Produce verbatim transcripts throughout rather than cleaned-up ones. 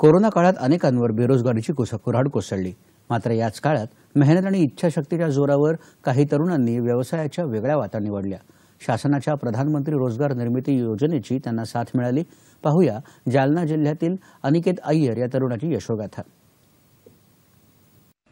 Corona काळात अनेकांवर बेरोजगारीची कुसकुराड कोसळली। मात्र याच काळात मेहनत आणि इच्छाशक्तीच्या जोरावर काही तरुणांनी व्यवसायाच्या वेगळ्या वाटा निवडल्या। शासनाच्या प्रधानमंत्री रोजगार निर्मिती योजनेची त्यांना साथ मिळाली। पाहूया जालना जिल्ह्यातील अनिकेत अय्यर या तरुणाची यशोगाथा।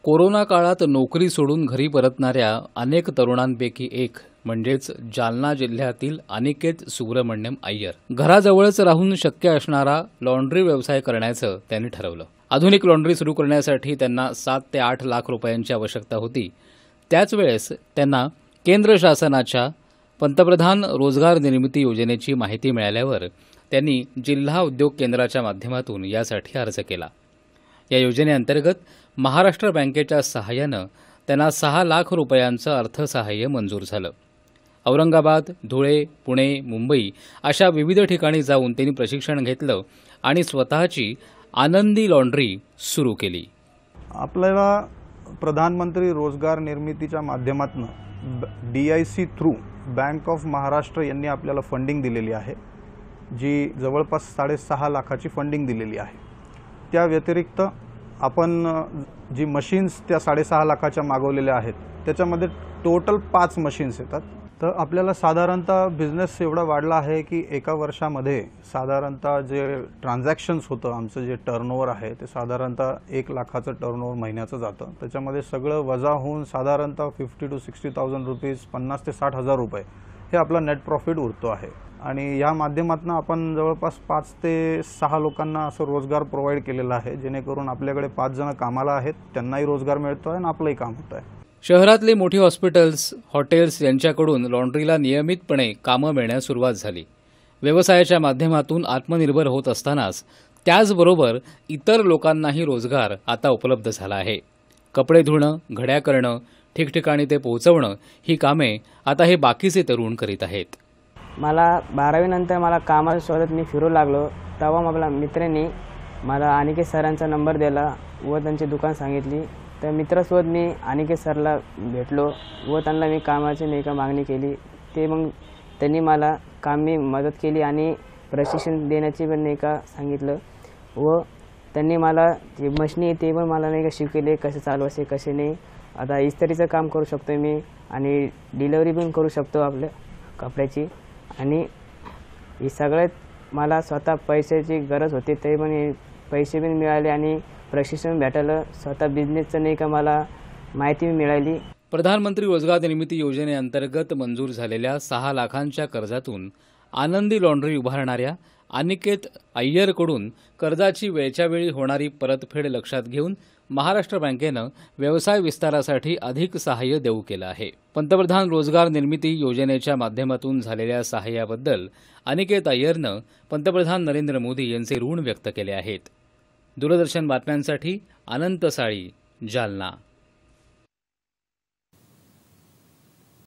कोरोना काळात नोकरी सोडून घरी परतणाऱ्या अनेक तरुणांपैकी एक म्हणजेच जालना जिल्ह्यातील अनिकेत सुब्रमण्यम अय्यर। घराजवळच राहून शक्य असणारा लॉन्ड्री व्यवसाय करण्याचं त्यांनी ठरवलं। आधुनिक लॉन्ड्री सुरू करण्यासाठी त्यांना सात ते आठ लाख रुपयांची आवश्यकता होती। त्याच वेळेस त्यांना केंद्र शासनाच्या पंतप्रधान रोजगार निर्मिती योजनेची माहिती मिळाल्यावर त्यांनी जिल्हा उद्योग केंद्राच्या माध्यमातून यासाठी अर्ज केला। या योजनेअंतर्गत महाराष्ट्र बँकेच्या सहाय्यानं त्यांना सहा लाख रुपयांचं अर्थसहाय्य मंजूर झालं। औरंगाबाद, धुळे, पुणे, मुंबई अशा विविध ठिकाणी जाऊन त्यांनी प्रशिक्षण घेतलं आणि स्वतःची आनंदी लॉन्ड्री सुरू केली। आपल्याला प्रधानमंत्री रोजगार निर्मितीच्या माध्यमातून D I C through bank of Maharashtra यांनी आपल्याला फंडिंग दिलेली आहे, जी जवळपास साडेसहा लाखाची फंडिंग दिलेली आहे। त्या व्यतिरिक्त आपण जी मशीन्स त्या साडेसहा लाखाच्या मागवलेल्या आहेत त्याच्यामध्ये टोटल पाच मशीन्स येतात। तर आपल्याला साधारणतः बिझनेस एवढा वाढला आहे की एका वर्षामध्ये साधारणतः जे ट्रान्झॅक्शन्स होतं आमचं जे टर्नओव्हर आहे ते साधारणतः एक लाखाचं टर्नओव्हर महिन्याचं जातं। त्याच्यामध्ये सगळं वजा होऊन साधारणतः fifty to sixty thousand rupees पन्नास ते साठ हजार रुपये हे आपला नेट प्रॉफिट उरतो आहे। आणि या माध्यमातून आपण जवळपास पाच ते सहा लोकांना असं रोजगार प्रोव्हाइड केलेला आहे, जेणेकरून आपल्याकडे पाच जण कामाला आहेत, त्यांनाही रोजगार मिळतो आहे आणि आपलंही काम होतं आहे। शहरातली मोठी हॉस्पिटल्स, हॉटेल्स यांच्याकडून लॉन्ड्रीला नियमितपणे कामं मिळण्यास सुरुवात झाली। व्यवसायाच्या माध्यमातून आत्मनिर्भर होत असतानाच त्याचबरोबर इतर लोकांनाही रोजगार आता उपलब्ध झाला आहे। कपडे धुणं, घड्या करणं, ठिकठिकाणी ते पोहोचवणं ही कामे आता हे बाकीचे तरुण करीत आहेत। मला बारावीनंतर मला कामाच्या शोधात मी फिरू लागलो, तेव्हा मला मित्रांनी मला अनिकेत सरांचा नंबर दिला व त्यांची दुकान सांगितली। तर मित्रासोबत मी अनिकेत सरला भेटलो व त्यांना मी कामाची नेमकी मागणी केली। ते मग त्यांनी मला कामी मदत केली आणि प्रशिक्षण देण्याची पण नेमका सांगितलं व त्यांनी मला जे मशनी ते पण मला नेमका शिकवले, कसे चालवायचे कसे नाही। आता इस्त्रीचं काम करू शकतो मी आणि डिलिव्हरी पण करू शकतो आपल्या कपड्याची। आणि हे सगळ्यात मला स्वतः पैशाची गरज होती, तरी पण पैसे पण मिळाले आणि प्रशिक्षण भेटलं, स्वतः बिझनेसचं नाही का मला माहिती मिळाली। प्रधानमंत्री रोजगार निर्मिती योजनेअंतर्गत मंजूर झालेल्या सहा लाखांच्या कर्जातून आनंदी लॉन्ड्री उभारणाऱ्या अनिकेत अय्यरकडून कर्जाची वेळच्या वेळी होणारी परतफेड लक्षात घेऊन महाराष्ट्र बँकेनं व्यवसाय विस्तारासाठी अधिक सहाय्य देऊ केलं आहे। पंतप्रधान रोजगार निर्मिती योजनेच्या माध्यमातून झालेल्या सहाय्याबद्दल अनिकेत अय्यरनं पंतप्रधान नरेंद्र मोदी यांचे ऋण व्यक्त केले आहेत। दूरदर्शन बातम्यांसाठी अनंत साळी, जालना।